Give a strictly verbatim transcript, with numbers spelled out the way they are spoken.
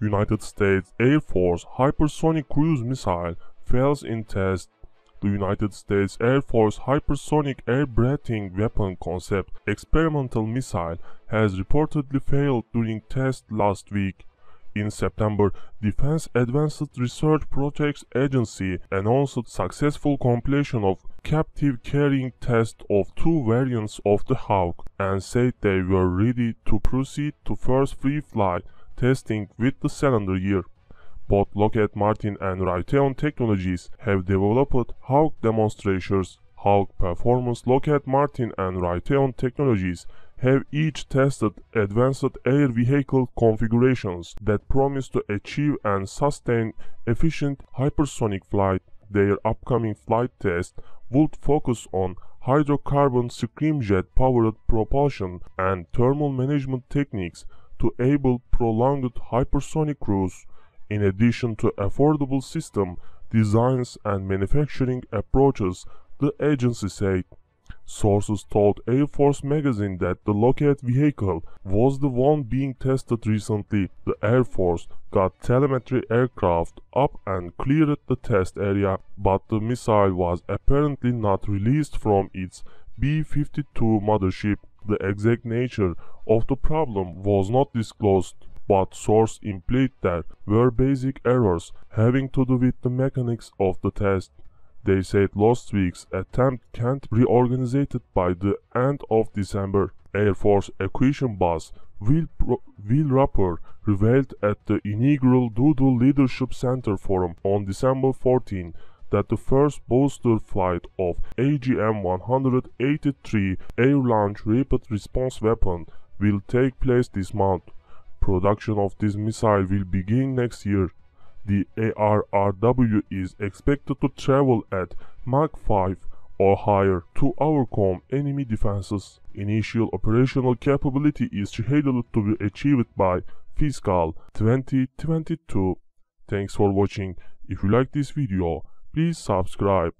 United States Air Force Hypersonic Cruise Missile fails in test. The United States Air Force Hypersonic Air-breathing Weapon Concept experimental missile has reportedly failed during tests last week. In September, Defense Advanced Research Projects Agency announced successful completion of captive carrying test of two variants of the HAWC and said they were ready to proceed to first free flight testing with the calendar year. Both Lockheed Martin and Raytheon Technologies have developed HAWC demonstrators. HAWC performance. Lockheed Martin and Raytheon Technologies have each tested advanced air vehicle configurations that promise to achieve and sustain efficient hypersonic flight. Their upcoming flight test would focus on hydrocarbon scramjet-powered propulsion and thermal management techniques to enable prolonged hypersonic cruise, in addition to affordable system designs and manufacturing approaches, the agency said. Sources told Air Force Magazine that the Lockheed vehicle was the one being tested recently. The Air Force got telemetry aircraft up and cleared the test area, but the missile was apparently not released from its B fifty-two mothership. The exact nature of the problem was not disclosed, but sources implied there were basic errors having to do with the mechanics of the test. They said last week's attempt can't be reorganized by the end of December. Air Force Acquisition Boss Will, Will Roper revealed at the inaugural Doolittle Leadership Center Forum on December fourteenth that the first booster flight of A G M one eighty-three air-launched rapid response weapon will take place this month. Production of this missile will begin next year. The A R R W is expected to travel at Mach five or higher to overcome enemy defenses. Initial operational capability is scheduled to be achieved by fiscal twenty twenty-two. Thanks for watching. If you like this video, please subscribe.